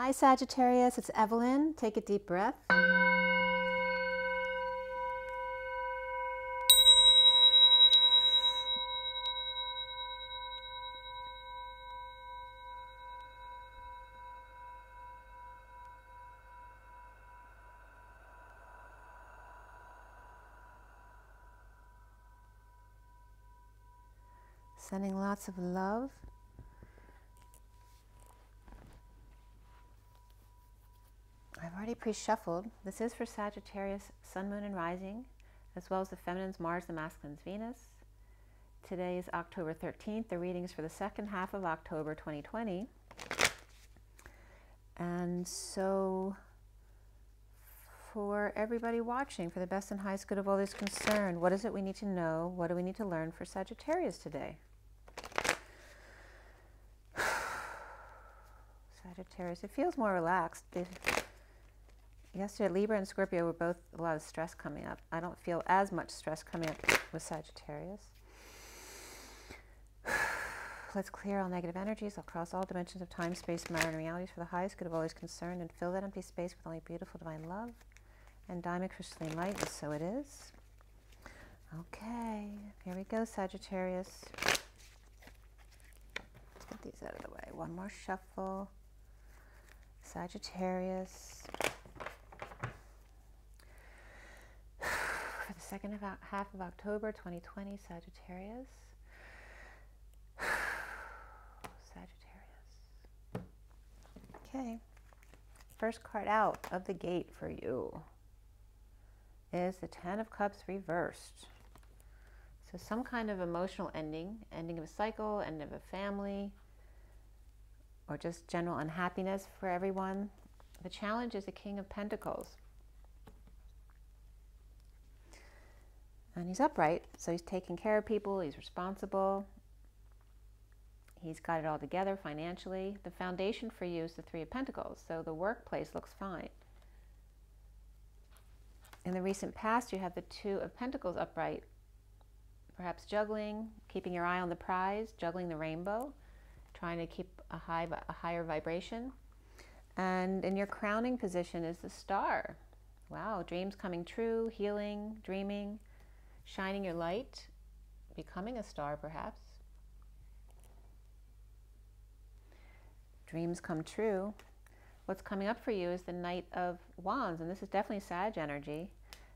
Hi Sagittarius, it's Evelyn. Take a deep breath. Sending lots of love. I've already pre-shuffled. This is for Sagittarius, Sun, Moon, and Rising, as well as the feminines, Mars, the masculines, Venus. Today is October 13th. The reading's for the second half of October 2020. And so for everybody watching, for the best and highest good of all those concerned, what is it we need to know? What do we need to learn for Sagittarius today? Sagittarius, it feels more relaxed. Yesterday, Libra and Scorpio were both a lot of stress coming up. I don't feel as much stress coming up with Sagittarius. Let's clear all negative energies. I'll cross all dimensions of time, space, matter, and realities for the highest good of all those concerned, and fill that empty space with only beautiful divine love and diamond crystalline light, and so it is. Okay, here we go, Sagittarius. Let's get these out of the way. One more shuffle. Sagittarius. For the second half of October 2020, Sagittarius. Sagittarius. Okay. First card out of the gate for you is the Ten of Cups reversed. So some kind of emotional ending, ending of a cycle, end of a family, or just general unhappiness for everyone. The challenge is the King of Pentacles. And he's upright, so he's taking care of people, he's responsible. He's got it all together financially. The foundation for you is the Three of Pentacles, so the workplace looks fine. In the recent past, you have the Two of Pentacles upright, perhaps juggling, keeping your eye on the prize, juggling the rainbow, trying to keep a higher vibration. And in your crowning position is the Star. Wow, dreams coming true, healing, dreaming, shining your light, becoming a star perhaps. Dreams come true. What's coming up for you is the Knight of Wands, and this is definitely Sag energy,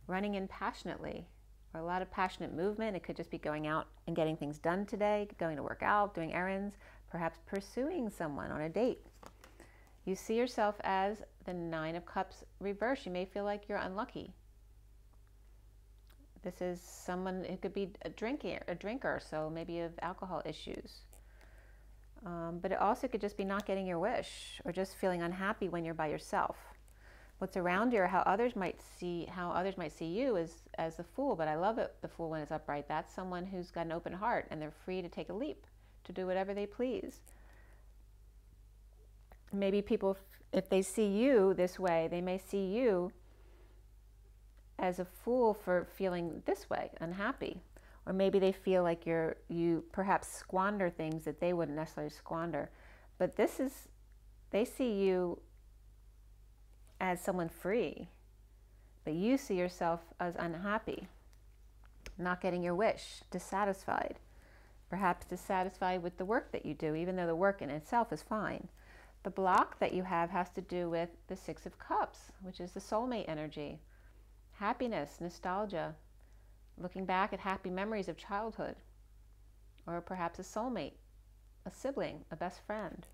running in passionately, or a lot of passionate movement. It could just be going out and getting things done today, going to work out, doing errands, perhaps pursuing someone on a date. You see yourself as the Nine of Cups reversed. You may feel like you're unlucky. This is someone, it could be a drinker, so maybe you have alcohol issues. But it also could just be not getting your wish or just feeling unhappy when you're by yourself. What's around you or how others might see you is as the Fool, but I love it, the Fool, when it's upright. That's someone who's got an open heart and they're free to take a leap, to do whatever they please. Maybe people, if they see you this way, they may see you as a fool for feeling this way, unhappy. Or maybe they feel like you perhaps squander things that they wouldn't necessarily squander. But this is, they see you as someone free, but you see yourself as unhappy, not getting your wish, dissatisfied. Perhaps dissatisfied with the work that you do, even though the work in itself is fine. The block that you have has to do with the Six of Cups, which is the soulmate energy, happiness, nostalgia, looking back at happy memories of childhood, or perhaps a soulmate, a sibling, a best friend.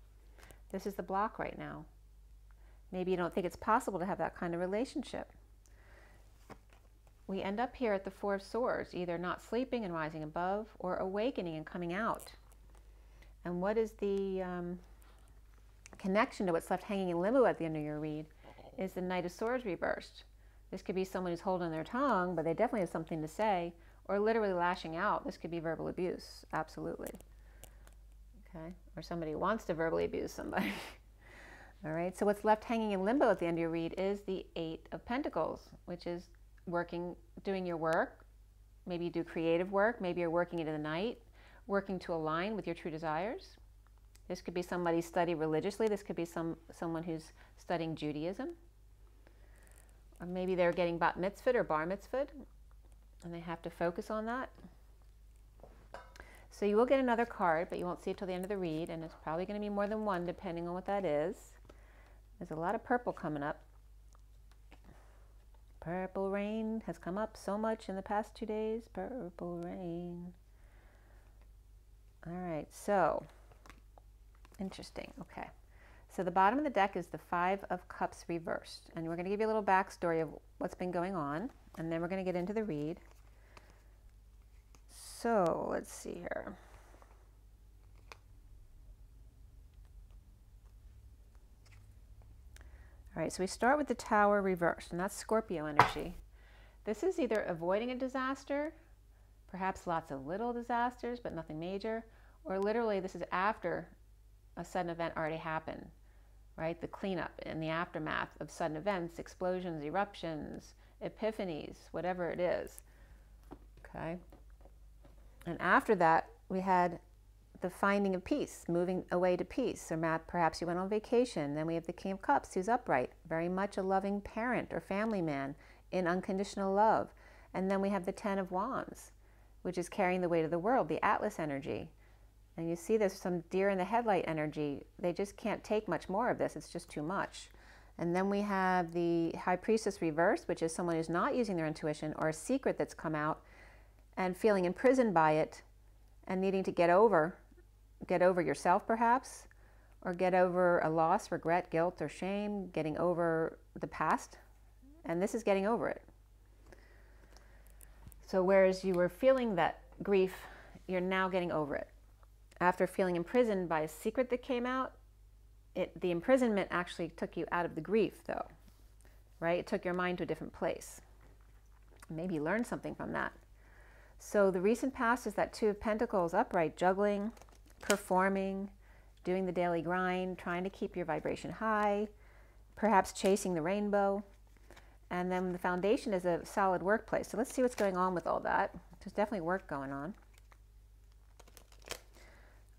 This is the block right now. Maybe you don't think it's possible to have that kind of relationship. We end up here at the Four of Swords, either not sleeping and rising above, or awakening and coming out. And what is the connection to what's left hanging in limbo at the end of your read is the Knight of Swords reversed. This could be someone who's holding their tongue, but they definitely have something to say, or literally lashing out. This could be verbal abuse, absolutely. Okay, or somebody wants to verbally abuse somebody. All right, so what's left hanging in limbo at the end of your read is the Eight of Pentacles, which is working, doing your work. Maybe you do creative work, maybe you're working into the night, working to align with your true desires. This could be somebody studying religiously. This could be someone who's studying Judaism. Or maybe they're getting bat mitzvahed or bar mitzvahed, and they have to focus on that. So you will get another card, but you won't see it till the end of the read, and it's probably going to be more than one, depending on what that is. There's a lot of purple coming up. Purple rain has come up so much in the past 2 days. Purple rain. All right, so interesting. Okay, so the bottom of the deck is the Five of Cups reversed, and we're going to give you a little backstory of what's been going on, and then we're going to get into the read. So let's see here. All right, so we start with the Tower reversed, and that's Scorpio energy. This is either avoiding a disaster, perhaps lots of little disasters, but nothing major, or literally this is after a sudden event already happened, right? The cleanup and the aftermath of sudden events, explosions, eruptions, epiphanies, whatever it is, okay? And after that, we had the finding of peace, moving away to peace, or perhaps you went on vacation. Then we have the King of Cups, who's upright, very much a loving parent or family man in unconditional love. And then we have the Ten of Wands, which is carrying the weight of the world, the Atlas energy. And you see there's some deer in the headlight energy. They just can't take much more of this. It's just too much. And then we have the High Priestess reversed, which is someone who's not using their intuition or a secret that's come out and feeling imprisoned by it and needing to get over yourself perhaps, or get over a loss, regret, guilt, or shame, getting over the past, and this is getting over it. So whereas you were feeling that grief, you're now getting over it. After feeling imprisoned by a secret that came out, the imprisonment actually took you out of the grief though, right? It took your mind to a different place. Maybe you learned something from that. So the recent past is that Two of Pentacles upright, juggling, performing, doing the daily grind, trying to keep your vibration high, perhaps chasing the rainbow. And then the foundation is a solid workplace. So let's see what's going on with all that. There's definitely work going on.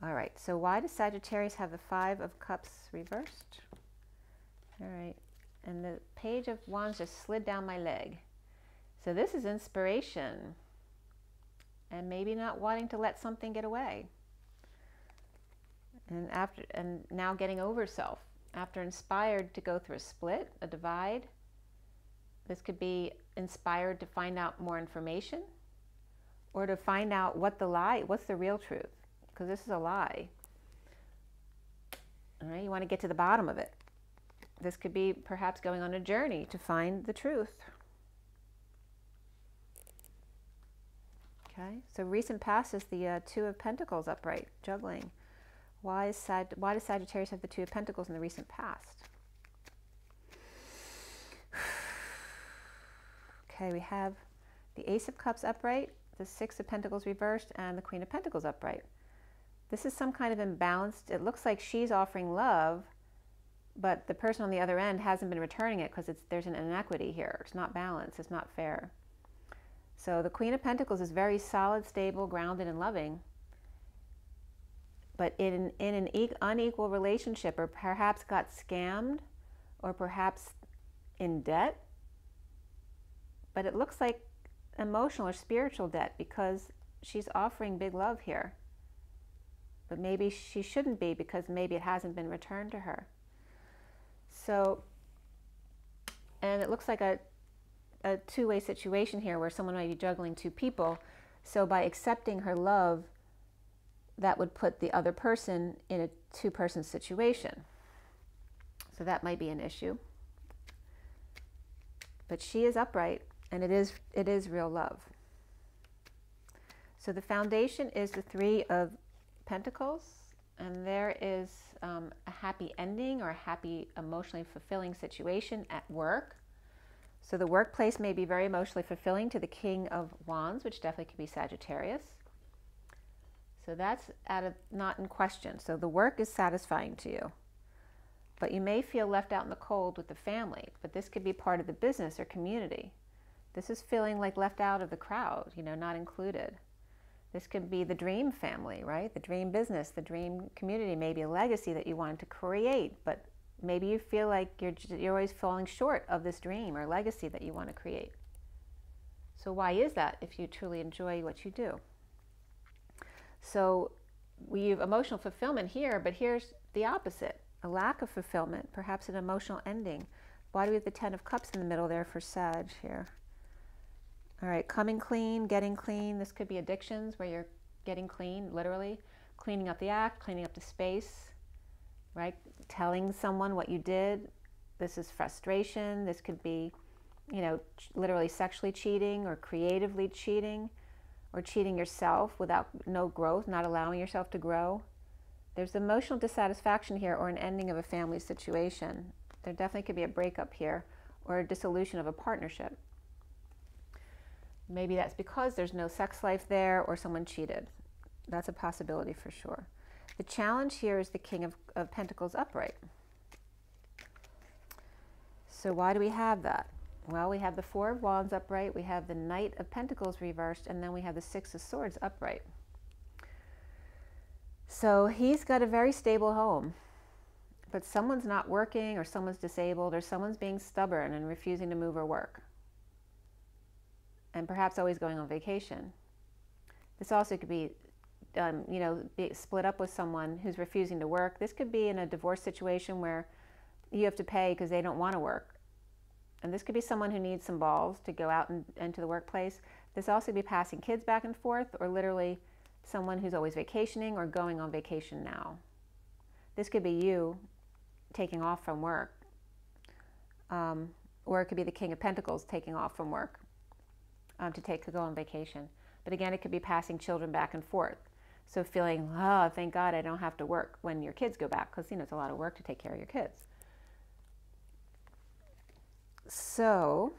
All right, so why does Sagittarius have the Five of Cups reversed? All right, and the Page of Wands just slid down my leg. So this is inspiration and maybe not wanting to let something get away. And now getting over self. After inspired to go through a split, a divide, this could be inspired to find out more information or to find out what the lie, what's the real truth, because this is a lie. All right, you want to get to the bottom of it. This could be perhaps going on a journey to find the truth. Okay, so recent past is the Two of Pentacles upright, juggling. Why does Sagittarius have the Two of Pentacles in the recent past? Okay, we have the Ace of Cups upright, the Six of Pentacles reversed, and the Queen of Pentacles upright. This is some kind of imbalanced, it looks like she's offering love, but the person on the other end hasn't been returning it because there's an inequity here. It's not balanced, it's not fair. So the Queen of Pentacles is very solid, stable, grounded, and loving. But in an unequal relationship, or perhaps got scammed, or perhaps in debt. But it looks like emotional or spiritual debt, because she's offering big love here. But maybe she shouldn't be, because maybe it hasn't been returned to her. So, and it looks like a two-way situation here where someone might be juggling two people. So by accepting her love, that would put the other person in a two-person situation. So that might be an issue. But she is upright, and it is real love. So the foundation is the Three of Pentacles, and there is a happy ending or a happy, emotionally fulfilling situation at work. So the workplace may be very emotionally fulfilling to the King of Wands, which definitely could be Sagittarius. So that's not in question. So the work is satisfying to you, but you may feel left out in the cold with the family, but this could be part of the business or community. This is feeling like left out of the crowd, you know, not included. This could be the dream family, right? The dream business, the dream community, maybe a legacy that you wanted to create, but maybe you feel like you're always falling short of this dream or legacy that you want to create. So why is that if you truly enjoy what you do? So we have emotional fulfillment here, but here's the opposite, a lack of fulfillment, perhaps an emotional ending. Why do we have the 10 of Cups in the middle there for Sag here? All right, coming clean, getting clean. This could be addictions where you're getting clean, literally. Cleaning up the act, cleaning up the space, right? Telling someone what you did. This is frustration. This could be, you know, literally sexually cheating or creatively cheating or cheating yourself without no growth, not allowing yourself to grow. There's emotional dissatisfaction here or an ending of a family situation. There definitely could be a breakup here or a dissolution of a partnership. Maybe that's because there's no sex life there or someone cheated. That's a possibility for sure. The challenge here is the King of Pentacles upright. So why do we have that? Well, we have the 4 of Wands upright, we have the Knight of Pentacles reversed, and then we have the 6 of Swords upright. So he's got a very stable home, but someone's not working or someone's disabled or someone's being stubborn and refusing to move or work. And perhaps always going on vacation. This also could be, you know, split up with someone who's refusing to work. This could be in a divorce situation where you have to pay because they don't want to work. And this could be someone who needs some balls to go out and to the workplace. This also could be passing kids back and forth, or literally someone who's always vacationing or going on vacation now. This could be you taking off from work. Or it could be the King of Pentacles taking off from work. To go on vacation. But again, it could be passing children back and forth. So feeling, oh, thank God I don't have to work when your kids go back, because, you know, it's a lot of work to take care of your kids. So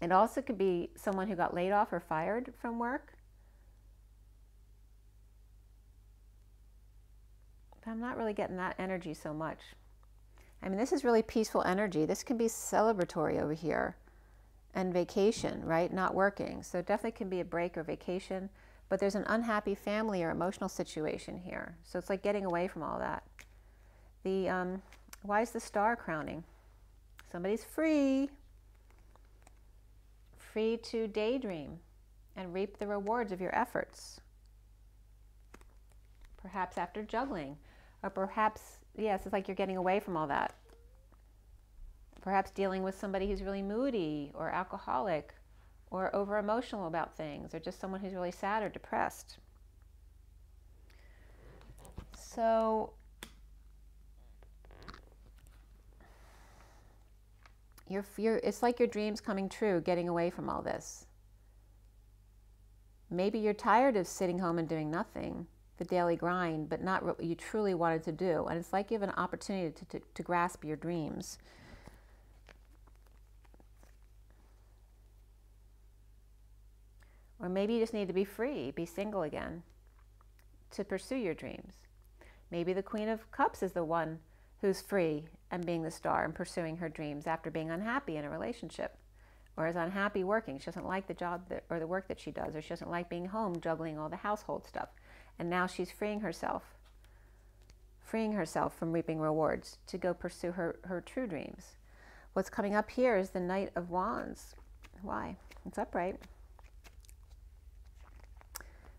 it also could be someone who got laid off or fired from work. But I'm not really getting that energy so much. I mean, this is really peaceful energy. This can be celebratory over here. And vacation, right? Not working. So definitely can be a break or vacation, but there's an unhappy family or emotional situation here. So it's like getting away from all that. The why is the star crowning? Somebody's free. Free to daydream and reap the rewards of your efforts. Perhaps after juggling, or perhaps, yes, it's like you're getting away from all that. Perhaps dealing with somebody who's really moody or alcoholic or over-emotional about things, or just someone who's really sad or depressed. So it's like your dream's coming true, getting away from all this. Maybe you're tired of sitting home and doing nothing, the daily grind, but not what you truly wanted to do. And it's like you have an opportunity to grasp your dreams. Or maybe you just need to be free, be single again, to pursue your dreams. Maybe the Queen of Cups is the one who's free and being the star and pursuing her dreams after being unhappy in a relationship, or is unhappy working. She doesn't like the job that, or the work that she does, or she doesn't like being home juggling all the household stuff. And now she's freeing herself from reaping rewards to go pursue her true dreams. What's coming up here is the Knight of Wands. Why? It's upright.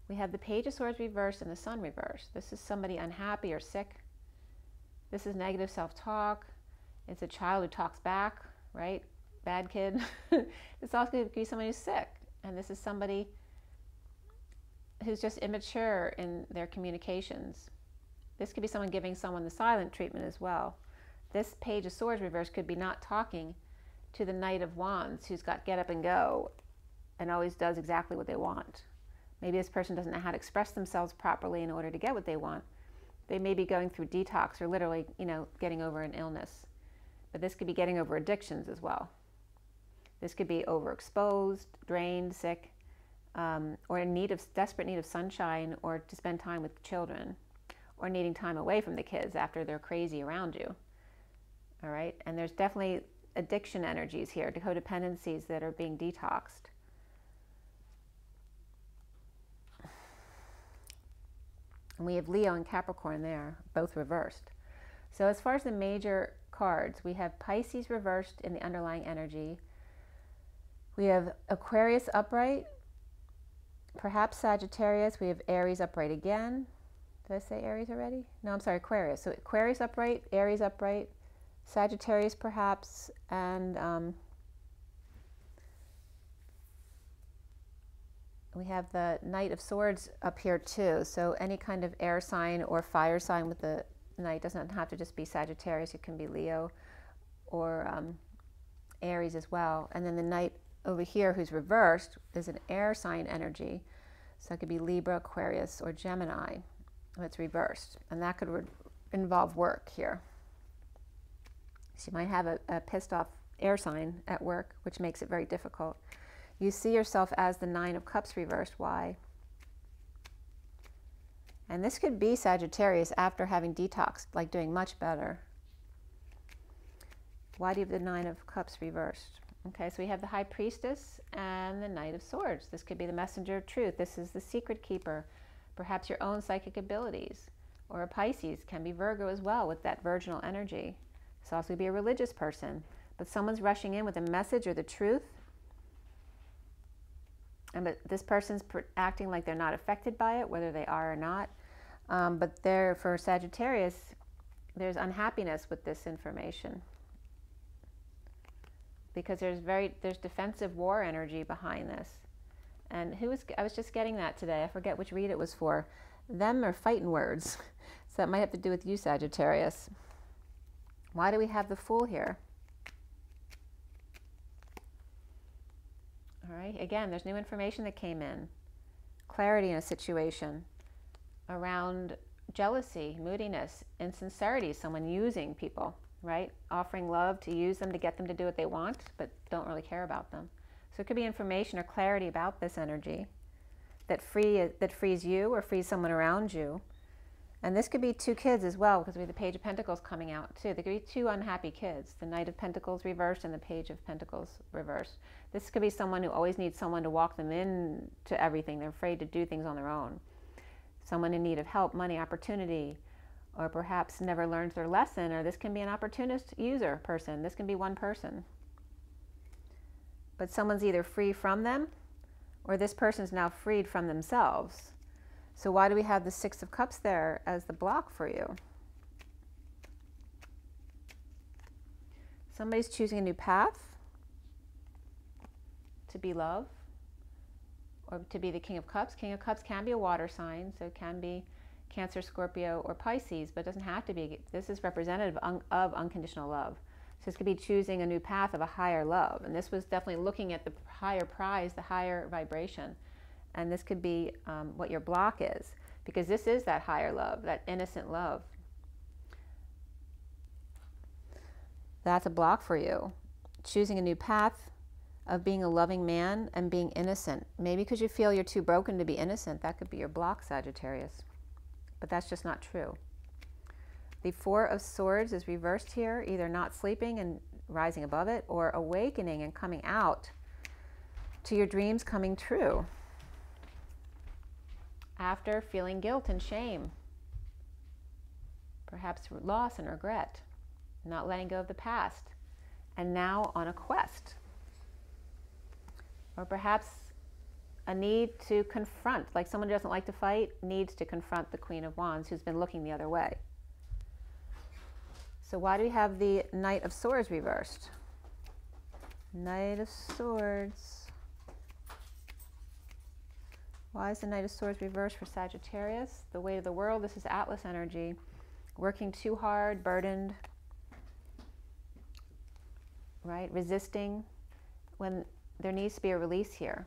We have the Page of Swords reversed and the Sun reversed. This is somebody unhappy or sick. This is negative self-talk. It's a child who talks back, right? Bad kid. It's also going to be somebody who's sick. And this is somebody who's just immature in their communications. This could be someone giving someone the silent treatment as well. This Page of Swords reversed could be not talking to the Knight of Wands, who's got get up and go and always does exactly what they want. Maybe this person doesn't know how to express themselves properly in order to get what they want. They may be going through detox or literally, you know, getting over an illness. But this could be getting over addictions as well. This could be overexposed, drained, sick, or in need of, desperate need of sunshine, or to spend time with children, or needing time away from the kids after they're crazy around you. All right, and there's definitely addiction energies here, to codependencies that are being detoxed. And we have Leo and Capricorn there, both reversed. So as far as the major cards, we have Pisces reversed in the underlying energy. We have Aquarius upright, perhaps Sagittarius. We have Aries upright again. Did I say Aries already? No, I'm sorry, Aquarius. So Aquarius upright, Aries upright, Sagittarius perhaps, and we have the Knight of Swords up here too. So any kind of air sign or fire sign with the Knight doesn't have to just be Sagittarius. It can be Leo or Aries as well. And then the Knight over here who's reversed is an air sign energy. So it could be Libra, Aquarius, or Gemini. It's reversed. And that could involve work here. So you might have a pissed off air sign at work, which makes it very difficult. You see yourself as the Nine of Cups reversed. Why? And this could be Sagittarius after having detoxed, like doing much better. Why do you have the Nine of Cups reversed? Okay, so we have the High Priestess and the Knight of Swords. This could be the messenger of truth. This is the secret keeper. Perhaps your own psychic abilities. Or a Pisces, can be Virgo as well with that virginal energy. This also could be a religious person. But someone's rushing in with a message or the truth. But this person's acting like they're not affected by it, whether they are or not. But there, for Sagittarius, there's unhappiness with this information because there's defensive war energy behind this. And I was just getting that today. I forget which read it was for. Them are fighting words, so that might have to do with you, Sagittarius. Why do we have the Fool here? All right, again, there's new information that came in. Clarity in a situation around jealousy, moodiness, insincerity, someone using people, right? Offering love to use them to get them to do what they want, but don't really care about them. So it could be information or clarity about this energy that frees you or frees someone around you. And this could be two kids as well, because we have the Page of Pentacles coming out too. There could be two unhappy kids, the Knight of Pentacles reversed and the Page of Pentacles reversed. This could be someone who always needs someone to walk them into everything. They're afraid to do things on their own. Someone in need of help, money, opportunity, or perhaps never learns their lesson, or this can be an opportunist user person. This can be one person. But someone's either free from them, or this person's now freed from themselves. So why do we have the Six of Cups there as the block for you? Somebody's choosing a new path, to be love, or to be the King of Cups. King of Cups can be a water sign, so it can be Cancer, Scorpio, or Pisces, but it doesn't have to be. This is representative of unconditional love. So this could be choosing a new path of a higher love, and this was definitely looking at the higher prize, the higher vibration. And this could be what your block is, because this is that higher love, that innocent love. That's a block for you. Choosing a new path of being a loving man and being innocent. Maybe because you feel you're too broken to be innocent, that could be your block, Sagittarius. But that's just not true. The Four of Swords is reversed here, either not sleeping and rising above it, or awakening and coming out to your dreams coming true. After feeling guilt and shame, perhaps loss and regret, not letting go of the past, and now on a quest. Or perhaps a need to confront, like someone who doesn't like to fight, needs to confront the Queen of Wands who's been looking the other way. So why do we have the Knight of Swords reversed? Knight of Swords. Why is the Knight of Swords reversed for Sagittarius? The weight of the world, this is Atlas energy. Working too hard, burdened, right? Resisting when there needs to be a release here.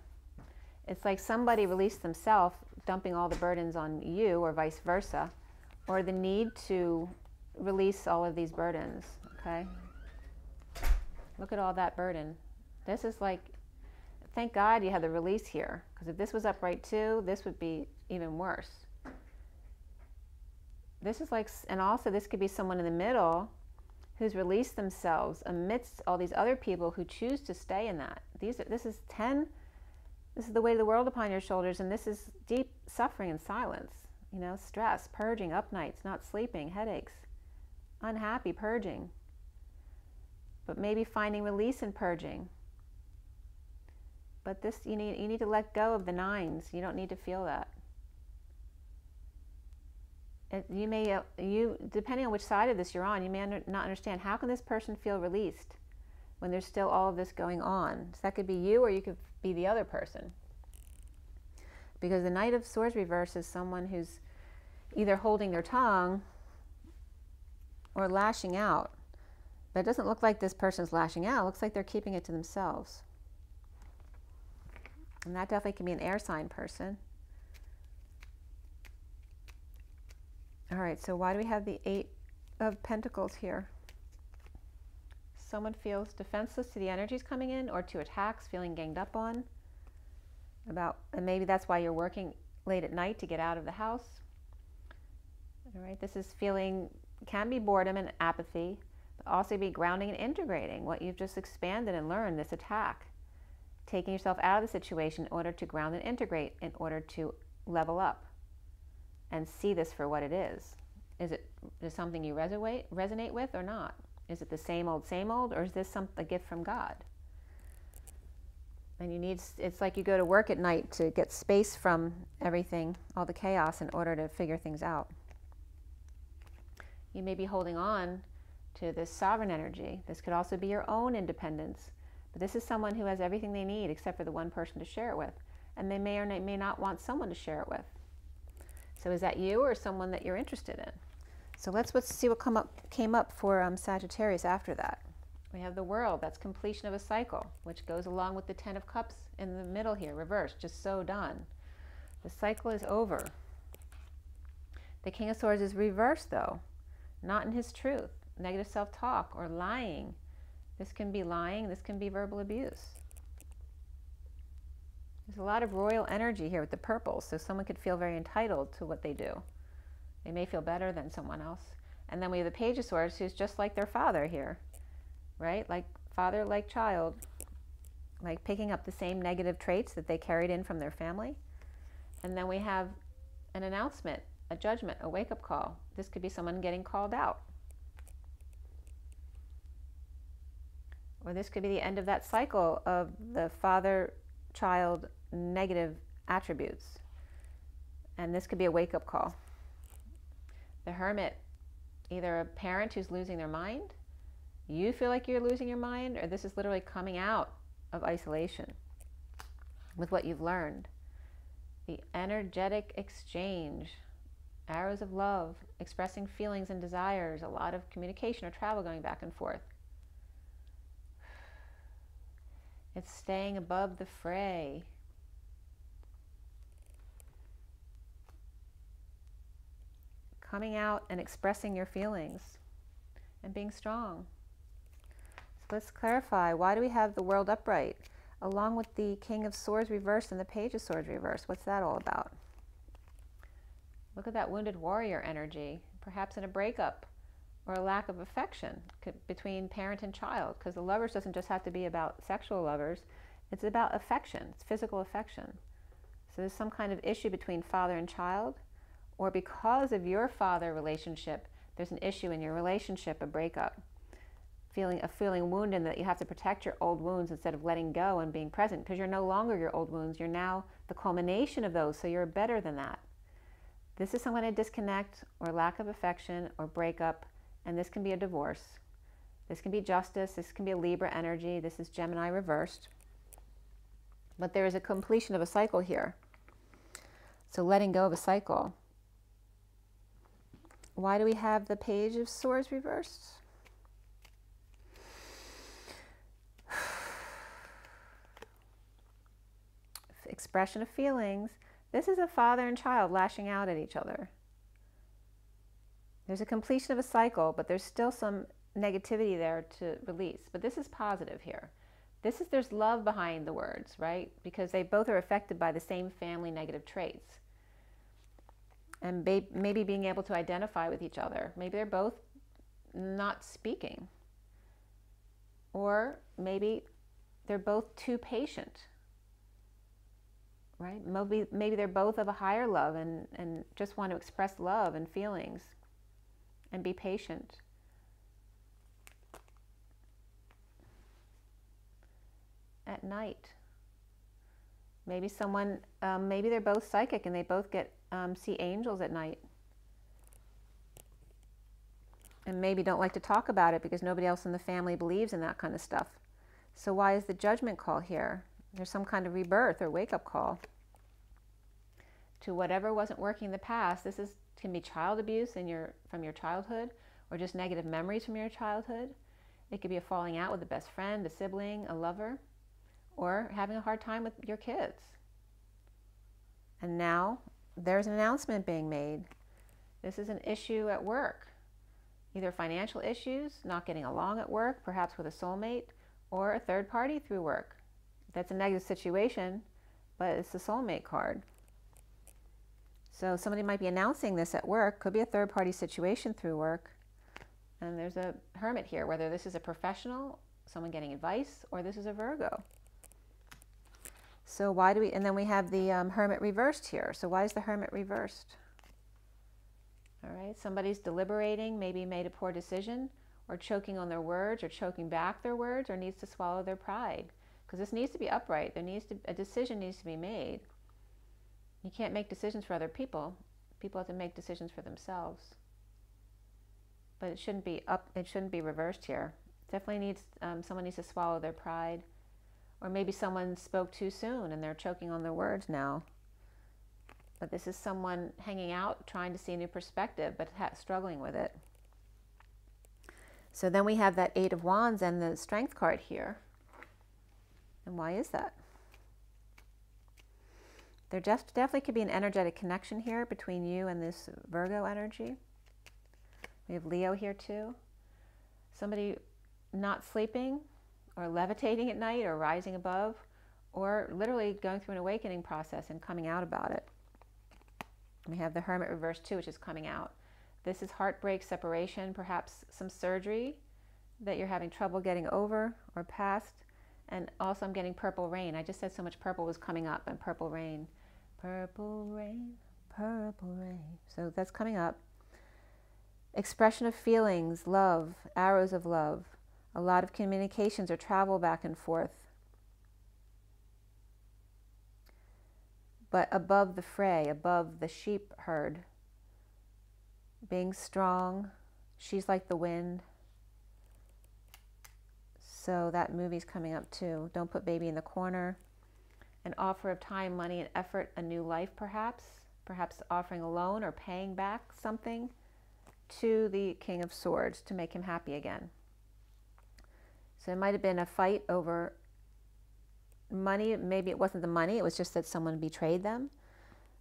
It's like somebody released themselves, dumping all the burdens on you or vice versa, or the need to release all of these burdens, okay? Look at all that burden. This is like, thank God you had the release here, because if this was upright too, this would be even worse. This is like, and also this could be someone in the middle who's released themselves amidst all these other people who choose to stay in that. This is the weight of the world upon your shoulders, and this is deep suffering and silence. You know, stress, purging, up nights, not sleeping, headaches, unhappy, purging. But maybe finding release in purging. But this, you need to let go of the nines. You don't need to feel that. You may, depending on which side of this you're on, you may not understand, how can this person feel released when there's still all of this going on? So that could be you, or you could be the other person. Because the Knight of Swords reverse is someone who's either holding their tongue or lashing out. But it doesn't look like this person's lashing out. It looks like they're keeping it to themselves. And that definitely can be an air sign person. All right, so why do we have the Eight of Pentacles here? Someone feels defenseless to the energies coming in, or to attacks, feeling ganged up on. And maybe that's why you're working late at night, to get out of the house. All right, this is feeling, can be boredom and apathy, but also be grounding and integrating what you've just expanded and learned, this attack. Taking yourself out of the situation in order to ground and integrate, in order to level up and see this for what it is. Is it something you resonate with or not? Is it the same old, or is this a gift from God? And you need, it's like you go to work at night to get space from everything, all the chaos, in order to figure things out. You may be holding on to this sovereign energy. This could also be your own independence. But this is someone who has everything they need except for the one person to share it with. And they may or may not want someone to share it with. So is that you, or someone that you're interested in? So let's see what came up for Sagittarius after that. We have the World. That's completion of a cycle, which goes along with the Ten of Cups in the middle here, reversed, just so done. The cycle is over. The King of Swords is reversed, though, not in his truth. Negative self-talk or lying. This can be lying. This can be verbal abuse. There's a lot of royal energy here with the purple, so someone could feel very entitled to what they do. They may feel better than someone else. And then we have the Page of Swords, who's just like their father here, right? Like father, like child, like picking up the same negative traits that they carried in from their family. And then we have an announcement, a judgment, a wake-up call. This could be someone getting called out. Or this could be the end of that cycle of the father-child negative attributes. And this could be a wake-up call. The Hermit, either a parent who's losing their mind, you feel like you're losing your mind, or this is literally coming out of isolation with what you've learned. The energetic exchange, arrows of love, expressing feelings and desires, a lot of communication or travel going back and forth. It's staying above the fray. Coming out and expressing your feelings and being strong. So let's clarify, why do we have the World upright along with the King of Swords reversed and the Page of Swords reversed? What's that all about? Look at that wounded warrior energy, perhaps in a breakup or a lack of affection between parent and child, because the lovers doesn't just have to be about sexual lovers, it's about affection, it's physical affection. So there's some kind of issue between father and child, or because of your father relationship, there's an issue in your relationship, a breakup, feeling wounded, that you have to protect your old wounds instead of letting go and being present, because you're no longer your old wounds, you're now the culmination of those, so you're better than that. This is someone to disconnect or lack of affection or breakup, and this can be a divorce. This can be justice, this can be a Libra energy, this is Gemini reversed. But there is a completion of a cycle here. So letting go of a cycle. Why do we have the Page of Swords reversed? Expression of feelings. This is a father and child lashing out at each other. There's a completion of a cycle, but there's still some negativity there to release. But this is positive here. There's love behind the words, right? Because they both are affected by the same family negative traits. And maybe being able to identify with each other. Maybe they're both not speaking. Or maybe they're both too patient, right? Maybe they're both of a higher love and just want to express love and feelings and be patient. At night, maybe someone, maybe they're both psychic and they both get see angels at night, and maybe don't like to talk about it because nobody else in the family believes in that kind of stuff. So why is the judgment call here? There's some kind of rebirth or wake-up call to whatever wasn't working in the past. This is can be child abuse in your from your childhood, or just negative memories from your childhood. It could be a falling out with a best friend, a sibling, a lover, or having a hard time with your kids. And now there's an announcement being made. This is an issue at work, either financial issues, not getting along at work, perhaps with a soulmate, or a third party through work. That's a negative situation, but it's the soulmate card. So somebody might be announcing this at work, could be a third party situation through work. And there's a hermit here, whether this is a professional, someone getting advice, or this is a Virgo. So why do we, and then we have the hermit reversed here. So why is the hermit reversed? All right, somebody's deliberating, maybe made a poor decision, or choking on their words, or choking back their words, or needs to swallow their pride. Because this needs to be upright. There needs to, a decision needs to be made. You can't make decisions for other people. People have to make decisions for themselves. But it shouldn't be up, it shouldn't be reversed here. Definitely needs, someone needs to swallow their pride. Or maybe someone spoke too soon and they're choking on their words now. But this is someone hanging out, trying to see a new perspective, but struggling with it. So then we have that Eight of Wands and the Strength card here. And why is that? There definitely could be an energetic connection here between you and this Virgo energy. We have Leo here too. Somebody not sleeping, or levitating at night, or rising above, or literally going through an awakening process and coming out about it. We have the Hermit reversed too, which is coming out. This is heartbreak, separation, perhaps some surgery that you're having trouble getting over or past. And also I'm getting purple rain. I just said so much purple was coming up, and purple rain. Purple rain, purple rain. So that's coming up. Expression of feelings, love, arrows of love. A lot of communications or travel back and forth. But above the fray, above the sheep herd. Being strong, she's like the wind. So that movie's coming up too. Don't put baby in the corner. An offer of time, money, and effort, a new life perhaps. Perhaps offering a loan or paying back something to the King of Swords to make him happy again. So it might have been a fight over money. Maybe it wasn't the money. It was just that someone betrayed them.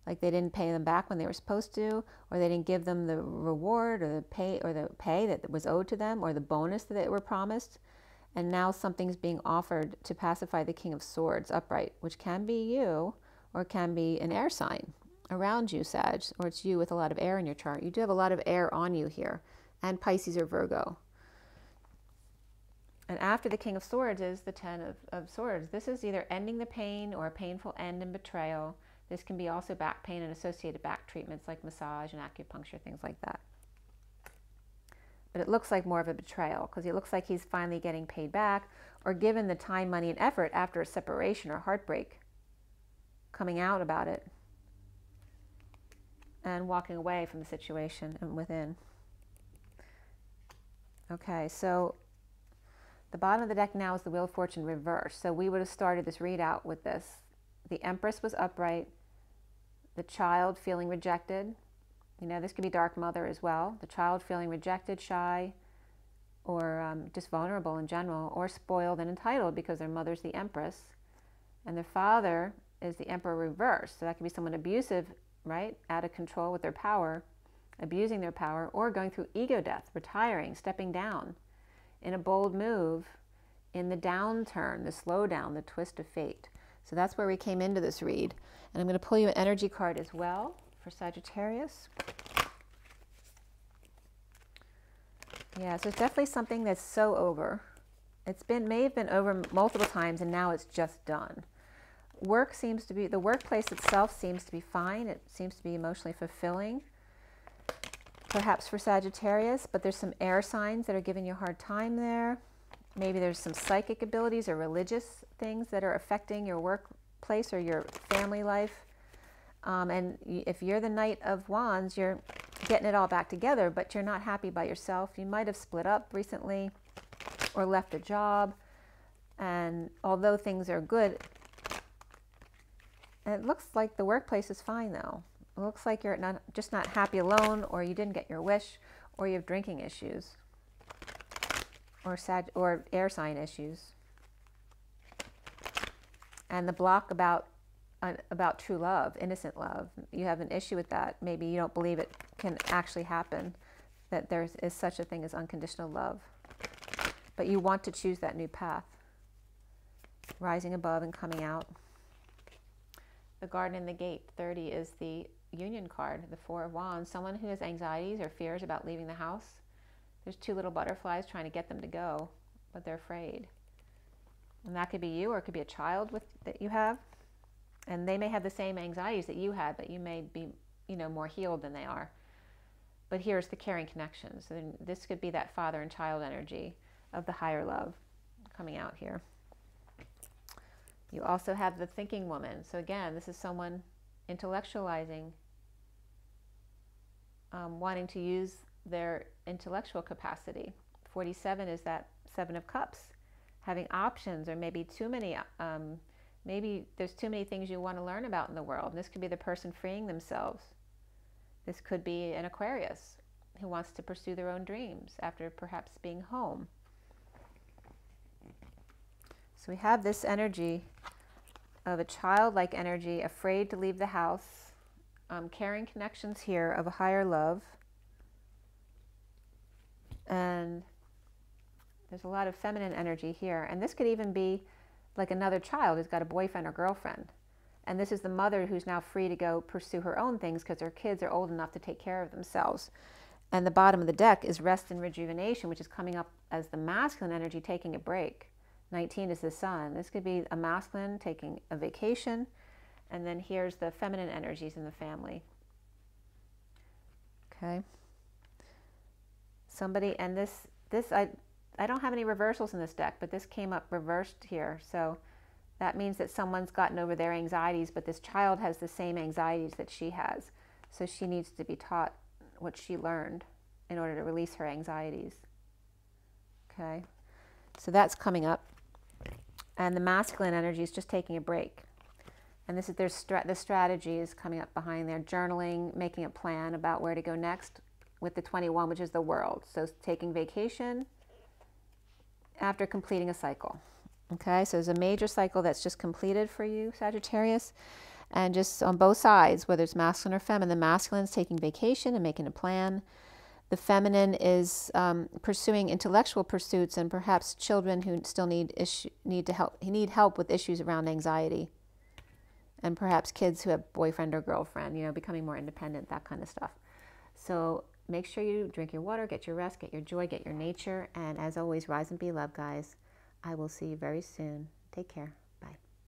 Like they didn't pay them back when they were supposed to, or they didn't give them the reward or the pay that was owed to them, or the bonus that they were promised. And now something's being offered to pacify the King of Swords upright, which can be you, or can be an air sign around you, Sag, or it's you with a lot of air in your chart. You do have a lot of air on you here, and Pisces or Virgo. And after the King of Swords is the Ten of Swords. This is either ending the pain or a painful end and betrayal. This can be also back pain and associated back treatments like massage and acupuncture, things like that. But it looks like more of a betrayal because it looks like he's finally getting paid back or given the time, money, and effort after a separation or heartbreak, coming out about it and walking away from the situation and within. Okay, so the bottom of the deck now is the Wheel of Fortune reversed. So we would have started this readout with this. The Empress was upright. The child feeling rejected. You know, this could be Dark Mother as well. The child feeling rejected, shy, or just vulnerable in general, or spoiled and entitled because their mother's the Empress. And their father is the Emperor reversed. So that could be someone abusive, right? Out of control with their power, abusing their power, or going through ego death, retiring, stepping down. In a bold move, in the downturn, the slowdown, the twist of fate. So that's where we came into this read. And I'm going to pull you an energy card as well for Sagittarius. Yeah, so it's definitely something that's so over. It may have been over multiple times and now it's just done. Work seems to be, the workplace itself seems to be fine. It seems to be emotionally fulfilling, perhaps for Sagittarius, but there's some air signs that are giving you a hard time there. Maybe there's some psychic abilities or religious things that are affecting your workplace or your family life. And if you're the Knight of Wands, you're getting it all back together, but you're not happy by yourself. You might have split up recently or left a job. And although things are good, it looks like the workplace is fine, though. It looks like you're just not happy alone, or you didn't get your wish, or you have drinking issues, or air sign issues. And the block about true love, innocent love. You have an issue with that. Maybe you don't believe it can actually happen, that there is such a thing as unconditional love. But you want to choose that new path, rising above and coming out. The Garden and the Gate, 30, is the union card, the Four of Wands. Someone who has anxieties or fears about leaving the house. There's two little butterflies trying to get them to go, but they're afraid. And that could be you, or it could be a child that you have. And they may have the same anxieties that you had, but you may be, more healed than they are. But here's the caring connections. And this could be that father and child energy of the higher love coming out here. You also have the Thinking Woman. So again, this is someone intellectualizing, wanting to use their intellectual capacity. 47 is that Seven of Cups, having options, or maybe too many, maybe there's too many things you want to learn about in the world. This could be the person freeing themselves. This could be an Aquarius who wants to pursue their own dreams after perhaps being home. So we have this energy of a childlike energy, afraid to leave the house, caring connections here of a higher love. And there's a lot of feminine energy here. And this could even be like another child who's got a boyfriend or girlfriend. And this is the mother who's now free to go pursue her own things because her kids are old enough to take care of themselves. And the bottom of the deck is rest and rejuvenation, which is coming up as the masculine energy taking a break. 19 is the Sun. This could be a masculine taking a vacation. And then here's the feminine energies in the family. Okay. Somebody, and I don't have any reversals in this deck, but this came up reversed here. So that means that someone's gotten over their anxieties, but this child has the same anxieties that she has. So she needs to be taught what she learned in order to release her anxieties. Okay. So that's coming up. And the masculine energy is just taking a break. And this is the strategy is coming up behind there. Journaling, making a plan about where to go next with the 21, which is the World. So taking vacation after completing a cycle. Okay, so there's a major cycle that's just completed for you, Sagittarius. And just on both sides, whether it's masculine or feminine, the masculine is taking vacation and making a plan. The feminine is pursuing intellectual pursuits and perhaps children who still need help with issues around anxiety, and perhaps kids who have boyfriend or girlfriend, becoming more independent, that kind of stuff. So make sure you drink your water, get your rest, get your joy, get your nature, and as always, rise and be loved, guys. I will see you very soon. Take care.